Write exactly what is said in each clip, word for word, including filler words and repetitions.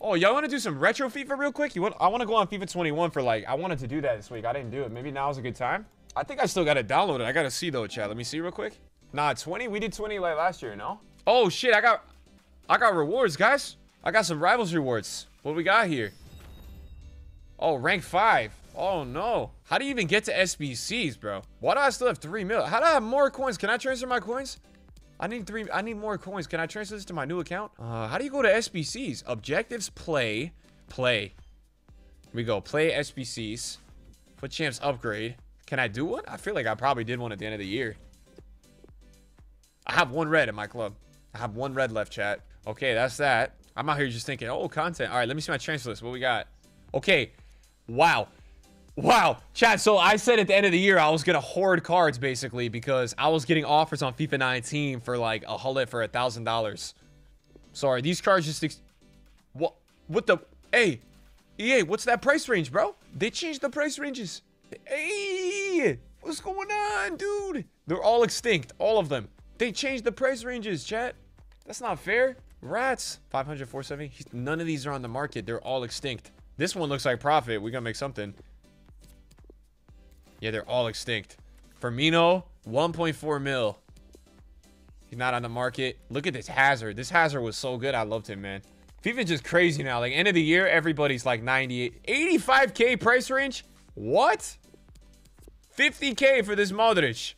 Oh, y'all want to do some retro FIFA real quick? You want? I want to go on FIFA twenty-one for like, I wanted to do that this week. I didn't do it. Maybe now's a good time. I think I still got to download it. I got to see though, chat. Let me see real quick. Nah, twenty. We did twenty like last year, no? Oh shit, I got, I got rewards, guys. I got some Rivals rewards. What we got here? Oh, rank five. Oh no. How do you even get to S B Cs, bro? Why do I still have three mil? How do I have more coins? Can I transfer my coins? I need three. I need more coins. Can I transfer this to my new account? Uh, how do you go to S B Cs? Objectives, play, play. Here we go. Play S B Cs. Foot champs upgrade. Can I do one? I feel like I probably did one at the end of the year. I have one red in my club. I have one red left, chat. Okay, that's that. I'm out here just thinking, oh, content. All right, let me see my transfer list. What we got? Okay. Wow. Wow, chat, so I said at the end of the year, I was going to hoard cards, basically, because I was getting offers on FIFA nineteen for, like, a hullet for a thousand dollars. Sorry, these cards just... Ex what? What the... Hey, E A, what's that price range, bro? They changed the price ranges. Hey, what's going on, dude? They're all extinct, all of them. They changed the price ranges, chat. That's not fair. Rats. five hundred, four seventy. None of these are on the market. They're all extinct. This one looks like profit. We're going to make something. Yeah, they're all extinct. Firmino, one point four mil. He's not on the market. Look at this Hazard. This Hazard was so good. I loved him, man. FIFA's just crazy now. Like, end of the year, everybody's like ninety-eight, eighty-five K price range. What? fifty K for this Modric.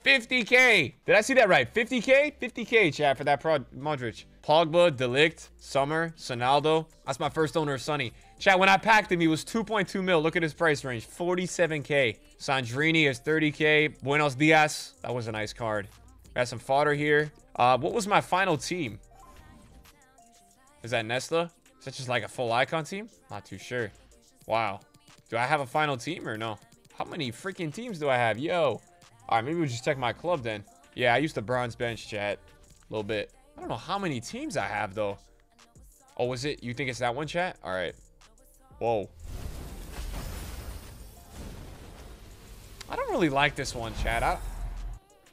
fifty K. Did I see that right? fifty K? fifty K, chat, for that prod Modric. Pogba, De Ligt, Summer, Sonaldo. That's my first owner, Sonny. Chat, when I packed him, he was two point two mil. Look at his price range, forty-seven K. Sandrini is thirty K. Buenos Dias. That was a nice card. Got some fodder here. Uh, what was my final team? Is that Nesta? Is that just like a full icon team? Not too sure. Wow. Do I have a final team or no? How many freaking teams do I have? Yo. All right, maybe we'll just check my club then. Yeah, I used the bronze bench, chat. A little bit. I don't know how many teams I have, though. Oh, was it? You think it's that one, chat? All right. Whoa. I don't really like this one, chat. I,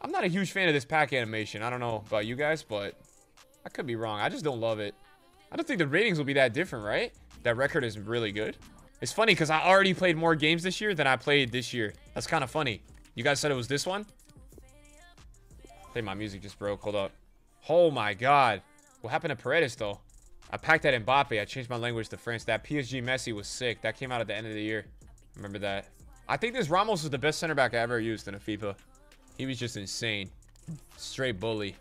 I'm not a huge fan of this pack animation. I don't know about you guys, but I could be wrong. I just don't love it. I don't think the ratings will be that different, right? That record is really good. It's funny because I already played more games this year than I played this year. That's kind of funny. You guys said it was this one? I think my music just broke. Hold up. Oh, my God. What happened to Paredes, though? I packed that Mbappe. I changed my language to French. That P S G Messi was sick. That came out at the end of the year. Remember that. I think this Ramos was the best center back I ever used in a FIFA. He was just insane. Straight bully.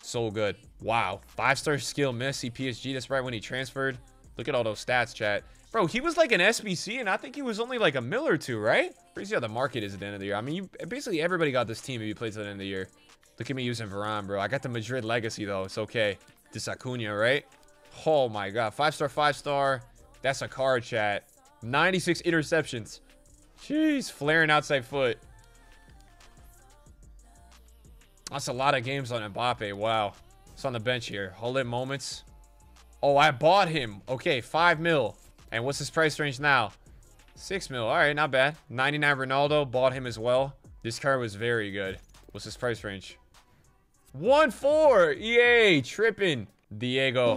So good. Wow. Five-star skill Messi, P S G. That's right when he transferred. Look at all those stats, chat. Bro, he was like an S B C, and I think he was only like a mil or two, right? Crazy how the market is at the end of the year. I mean, you, basically everybody got this team if you played to the end of the year. Look at me using Varane, bro. I got the Madrid legacy, though. It's okay. This Acuna, right? Oh, my God. Five-star, five-star. That's a card, chat. ninety-six interceptions. Jeez. Flaring outside foot. That's a lot of games on Mbappe. Wow. It's on the bench here. Hullet moments. Oh, I bought him. Okay, five mil. And what's his price range now? six mil. All right, not bad. ninety-nine Ronaldo. Bought him as well. This card was very good. What's his price range? one four. E A. Tripping. Diego.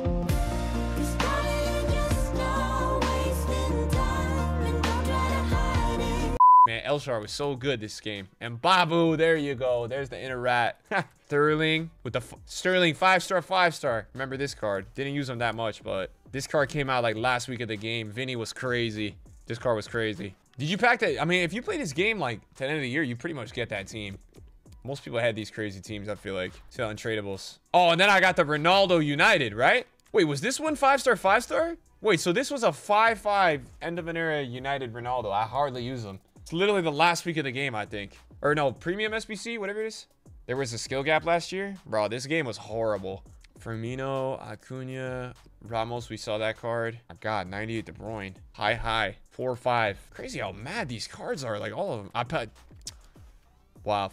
Man, Elshar was so good this game. And Babu, there you go. There's the inner rat. Sterling with the f Sterling five-star, five-star. Remember this card. Didn't use him that much, but this card came out like last week of the game. Vinny was crazy. This card was crazy. Did you pack that? I mean, if you play this game like to the end of the year, you pretty much get that team. Most people had these crazy teams, I feel like. So untradables. Oh, and then I got the Ronaldo United, right? Wait, was this one five-star, five-star? Wait, so this was a five five end of an era United Ronaldo. I hardly use them. It's literally the last week of the game, I think. Or no, premium S B C, whatever it is. There was a skill gap last year. Bro, this game was horrible. Firmino, Acuna, Ramos, we saw that card. Oh, God, ninety-eight De Bruyne. High, high. four five. Crazy how mad these cards are. Like, all of them. I put... Wow.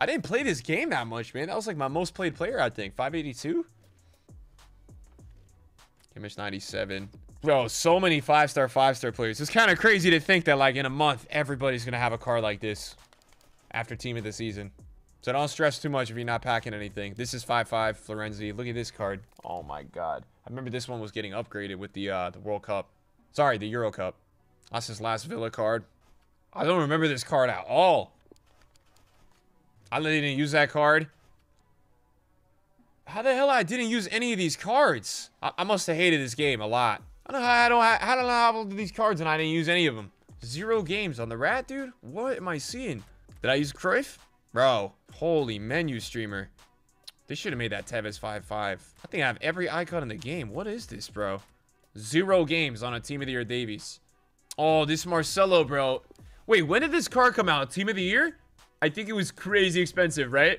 I didn't play this game that much, man. That was like my most played player, I think. five eighty-two? Kimmich, ninety-seven. Bro, so many five-star, five-star players. It's kind of crazy to think that, like, in a month, everybody's going to have a card like this after team of the season. So don't stress too much if you're not packing anything. This is five five, Florenzi. Look at this card. Oh, my God. remember this one was getting upgraded with the uh, the World Cup. Sorry, the Euro Cup. That's his last Villa card. I don't remember this card at all. I literally didn't use that card. How the hell I didn't use any of these cards? I, I must have hated this game a lot. I don't know how I don't, I don't know how I did these cards and I didn't use any of them. Zero games on the rat, dude. What am I seeing? Did I use Cruyff? Bro, holy menu streamer. They should have made that Tevez five five. I think I have every icon in the game. What is this, bro? Zero games on a Team of the Year Davies. Oh, this Marcelo, bro. Wait, when did this card come out? Team of the Year? I think it was crazy expensive, right?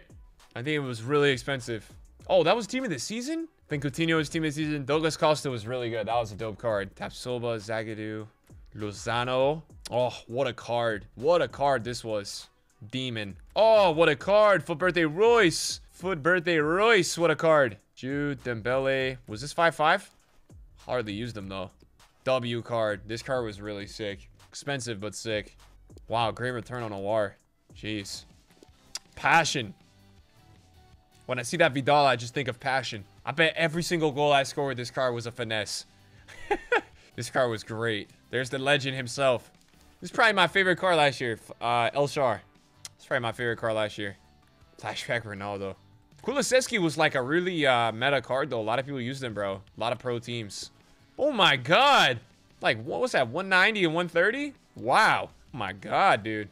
I think it was really expensive. Oh, that was team of the season? I think Coutinho was team of the season. Douglas Costa was really good. That was a dope card. Tapsoba, Zagadou, Lozano. Oh, what a card. What a card this was. Demon. Oh, what a card. Foot birthday Royce. Foot birthday Royce. What a card. Jude, Dembele. Was this five five? Hardly used them, though. W card. This card was really sick. Expensive, but sick. Wow, great return on O R. Jeez. Passion. When I see that Vidal, I just think of passion. I bet every single goal I scored with this card was a finesse. This card was great. There's the legend himself. This is probably my favorite card last year. Uh, El Shar. It's probably my favorite card last year. Flashback Ronaldo. Kulusevski was like a really uh, meta card, though. A lot of people use them, bro. A lot of pro teams. Oh, my God. Like, what was that? one ninety and one thirty? Wow. Oh my God, dude.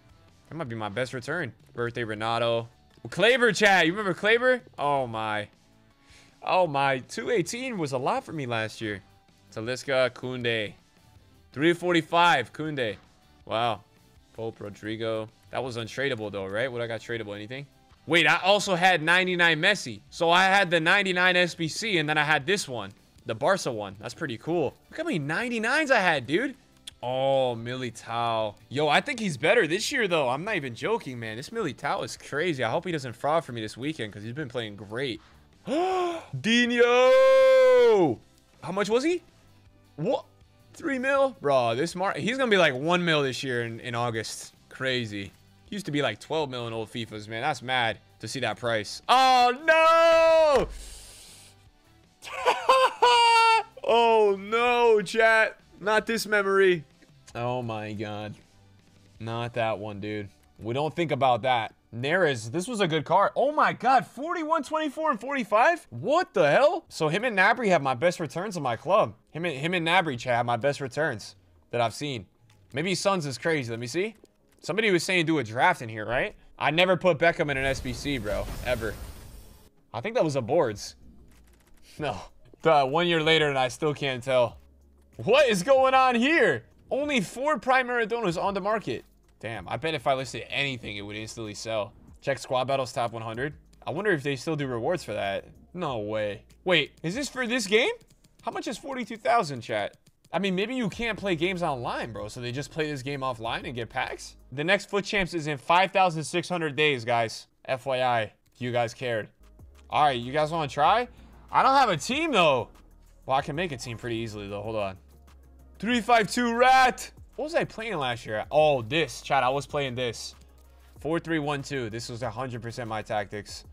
That might be my best return. Birthday Ronaldo. Klaver, chat. You remember Klaver? Oh, my. Oh, my. two eighteen was a lot for me last year. Taliska, Kunde. three forty-five, Kunde. Wow. Pope, Rodrigo. That was untradeable, though, right? Would I got tradeable anything? Wait, I also had ninety-nine Messi. So I had the ninety-nine S B C, and then I had this one. The Barca one. That's pretty cool. Look how many ninety-nines I had, dude. Oh, Militao. Yo, I think he's better this year, though. I'm not even joking, man. This Militao is crazy. I hope he doesn't fraud for me this weekend because he's been playing great. Dino! How much was he? What? Three mil? Bro, this Mar he's going to be like one mil this year in, in August. Crazy. He used to be like twelve mil in old FIFAs, man. That's mad to see that price. Oh, no! Oh, no, chat. Not this memory. Oh, my God. Not that one, dude. We don't think about that. Nerez, this was a good card. Oh, my God. forty-one, twenty-four, and forty-five? What the hell? So, him and Nabry have my best returns in my club. Him and, him and Nabry, chat, have my best returns that I've seen. Maybe Sons is crazy. Let me see. Somebody was saying do a draft in here, right? I never put Beckham in an S B C, bro. Ever. I think that was a boards. No. Duh, one year later, and I still can't tell. What is going on here? Only four Prime Maradonas on the market. Damn, I bet if I listed anything, it would instantly sell. Check Squad Battles Top one hundred. I wonder if they still do rewards for that. No way. Wait, is this for this game? How much is forty-two thousand, chat? I mean, maybe you can't play games online, bro. So they just play this game offline and get packs? The next Foot Champs is in five thousand six hundred days, guys. F Y I, if you guys cared. All right, you guys want to try? I don't have a team, though. Well, I can make a team pretty easily, though. Hold on. three five two rat. What was I playing last year? Oh, this, chat. I was playing this. four three one two. This was one hundred percent my tactics.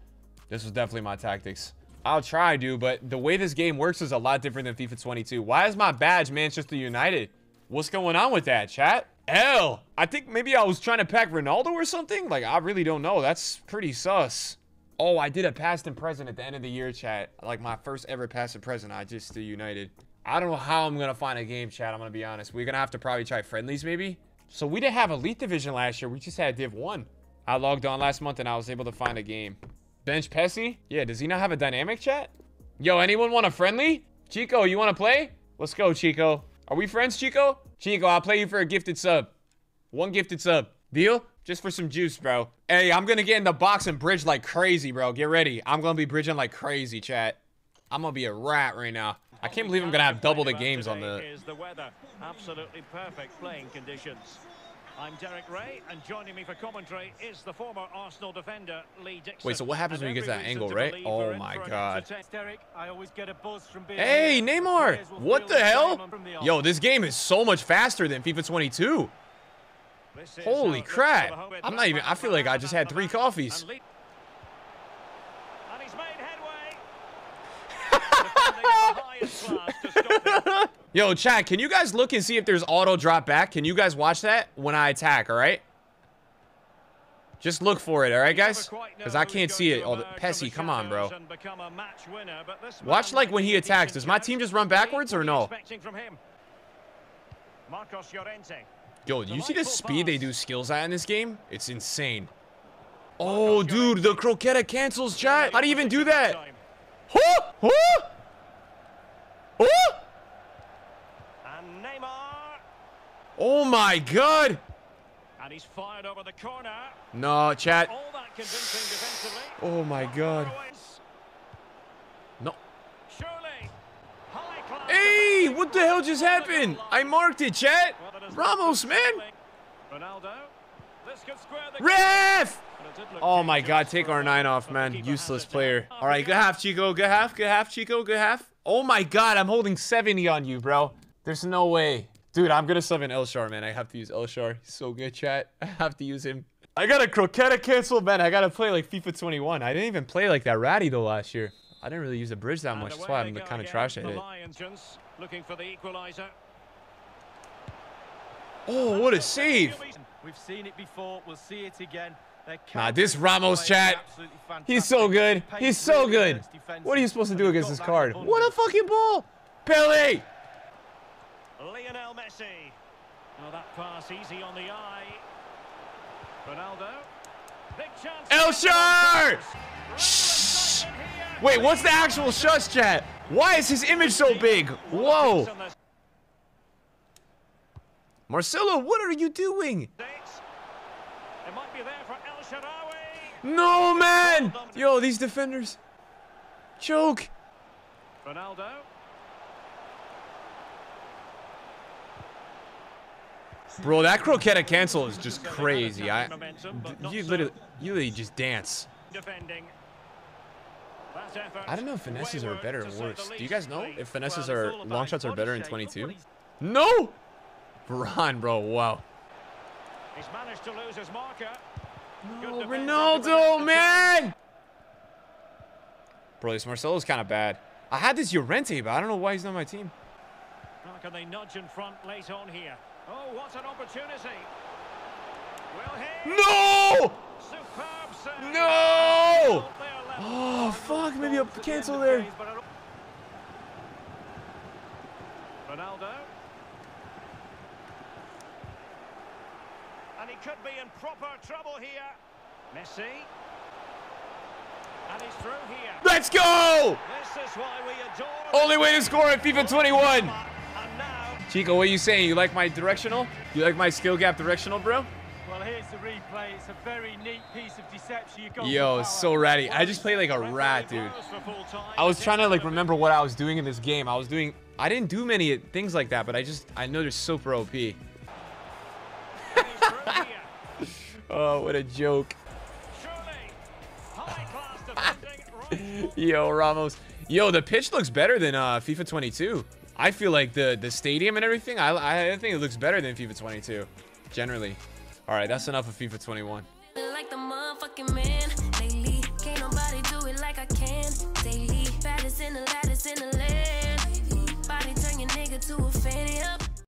This was definitely my tactics. I'll try, dude, but the way this game works is a lot different than FIFA twenty-two. Why is my badge Manchester United? What's going on with that, chat? L. I think maybe I was trying to pack Ronaldo or something. Like, I really don't know. That's pretty sus. Oh, I did a past and present at the end of the year, chat. Like, my first ever past and present. I just did United. I don't know how I'm going to find a game, chat. I'm going to be honest. We're going to have to probably try friendlies, maybe. So, we didn't have Elite Division last year. We just had Div one. I logged on last month, and I was able to find a game. Bench Pessi? Yeah, does he not have a dynamic, chat? Yo, anyone want a friendly? Chico, you want to play? Let's go, Chico. Are we friends, Chico? Chico, I'll play you for a gifted sub. One gifted sub. Deal? Just for some juice, bro. Hey, I'm going to get in the box and bridge like crazy, bro. Get ready. I'm going to be bridging like crazy, chat. I'm going to be a rat right now. I can't believe I'm going to have double the games on the... Is the weather. Absolutely perfect playing conditions. I'm Derek Ray, and joining me for commentary is the former Arsenal defender, Lee Dixon. Wait, so what happens when you get that angle, right? Oh, my God. Derek, I always get a buzz from being hey, Neymar! What the hell? Yo, this game is so much faster than FIFA twenty-two. Holy crap. I'm not even... I feel like I just had three coffees. And he's made headway. Yo, chat, can you guys look and see if there's auto drop back? Can you guys watch that when I attack, all right? Just look for it, all right, guys? Because I can't see it. Oh, the Pessi, come on, bro. Watch, like, when he attacks. Does my team just run backwards or no? Yo, do you see the speed they do skills at in this game? It's insane. Oh, dude, the croqueta cancels, chat. How do you even do that? Huh? Huh? Huh? And Neymar. Oh, my God. And he's fired over the corner. No, chat. All that convincing defensively. Oh my God. No. Surely. Hey, what the hell just happened? I marked it, chat. Ramos, man. Ronaldo. This could square the ref. Oh my God, take R nine off, man. Useless player. All right, good half, Chico. Good half. Good half, Chico. Good half. Oh my God, I'm holding seventy on you, bro. There's no way. Dude, I'm gonna sub in Elshar, man. I have to use Elshar. He's so good, chat. I have to use him. I got a croqueta cancel, man. I gotta play like FIFA twenty-one. I didn't even play like that ratty though last year. I didn't really use the bridge that much. That's why I'm kind of trash at it. Looking for the equalizer. Oh, what a save! We've seen it before. We'll see it again. Nah, this Ramos, chat. He's so good. He's so good. What are you supposed to do against this card? What a fucking ball, Pele! Lionel Messi. Oh, that pass easy on the eye. Ronaldo. Big chance. Elshar! Shh! Wait, what's the actual shush, chat? Why is his image so big? Whoa. Marcelo, what are you doing? It might be there for El Shaarawy. No, man! Yo, these defenders. Choke. Ronaldo. Bro, that croqueta cancel is just crazy. I, you literally, you literally just dance. I don't know if finesses are better or worse. Do you guys know if finesses are long shots are better in twenty-two? No, Varane, bro. Wow. He's managed to lose his marker. No, Ronaldo, man. Bro, this Marcelo's kind of bad. I had this Llorente, but I don't know why he's not on my team. How can they nudge in front late on here? Oh, what an opportunity. Will he? No! Superb save. No! Oh, fuck. Maybe I'll cancel there. Ronaldo. And he could be in proper trouble here. Messi. And he's through here. Let's go! This is why we adore. Only way to score at FIFA twenty-one. Chico, what are you saying? You like my directional? You like my skill gap directional, bro? Well, here's the replay. It's a very neat piece of deception. You got yo, so ratty. I just played like a rat, dude. I was trying to like remember what I was doing in this game. I was doing... I didn't do many things like that, but I just... I know they're super O P. Oh, what a joke. Yo, Ramos. Yo, the pitch looks better than uh, FIFA twenty-two. I feel like the the stadium and everything, I, I think it looks better than FIFA twenty-two, generally. All right, that's enough of FIFA twenty-one. Like the motherfucking man, daily. Can't nobody do it like I can, daily. Baddest in the, baddest in the land. Body turn your nigga to a fanny up.